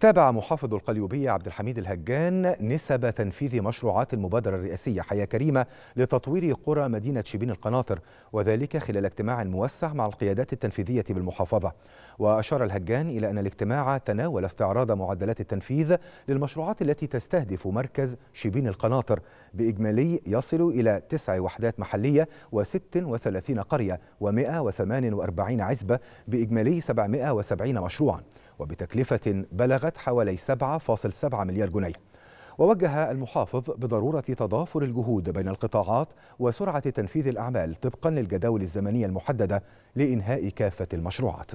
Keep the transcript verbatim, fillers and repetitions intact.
تابع محافظ القليوبية عبد الحميد الهجان نسب تنفيذ مشروعات المبادرة الرئاسية حياة كريمة لتطوير قرى مدينة شبين القناطر، وذلك خلال اجتماع موسع مع القيادات التنفيذية بالمحافظة. وأشار الهجان إلى أن الاجتماع تناول استعراض معدلات التنفيذ للمشروعات التي تستهدف مركز شبين القناطر بإجمالي يصل إلى تسع وحدات محلية وست وثلاثين قرية ومئة وثمان وأربعين عزبة بإجمالي سبعمئة وسبعين مشروعا، وبتكلفة بلغت حوالي سبعة فاصل سبعة مليار جنيه. ووجه المحافظ بضرورة تضافر الجهود بين القطاعات وسرعة تنفيذ الأعمال طبقا للجداول الزمنية المحددة لإنهاء كافة المشروعات.